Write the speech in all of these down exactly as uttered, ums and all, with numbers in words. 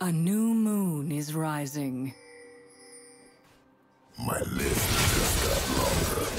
A new moon is rising. My list just got longer.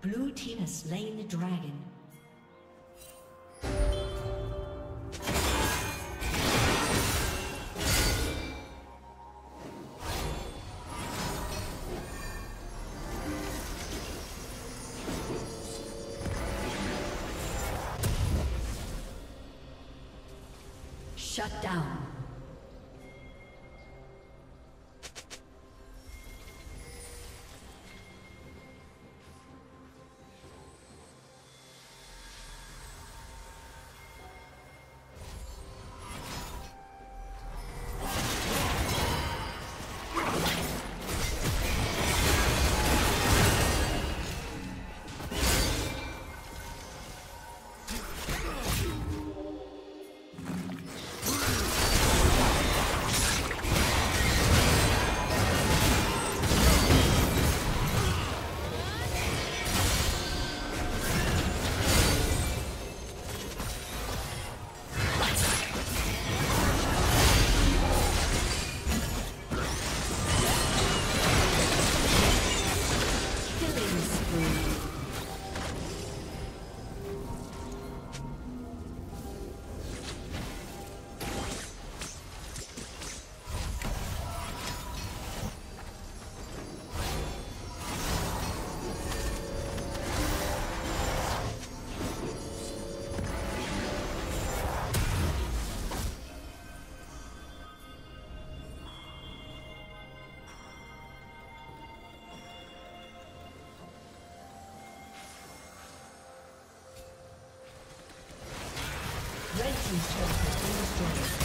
Blue team has slain the dragon. Shut down. He's trying to do his job.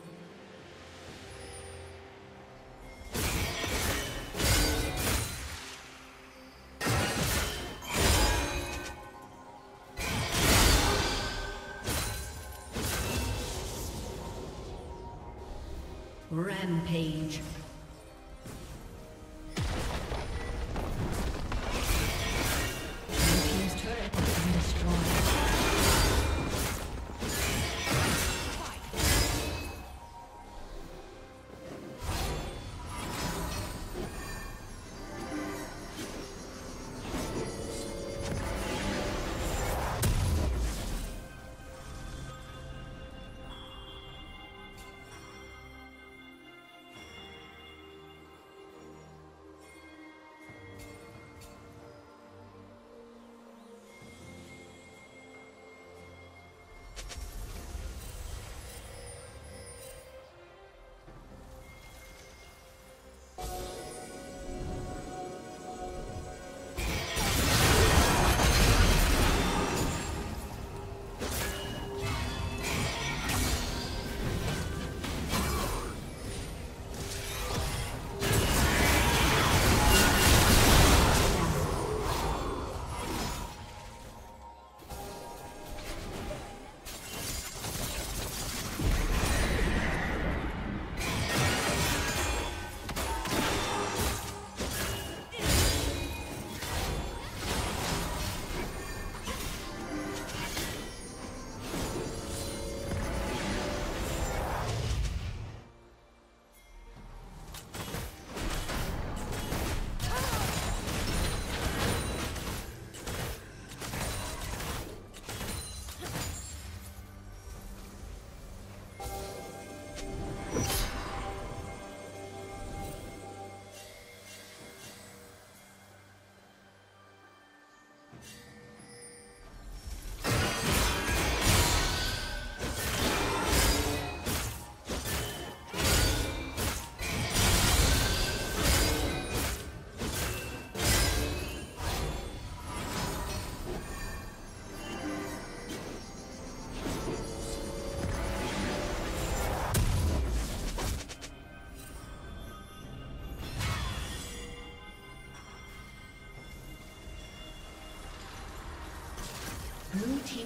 Rampage. team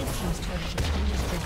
Red Team's turret has been destroyed.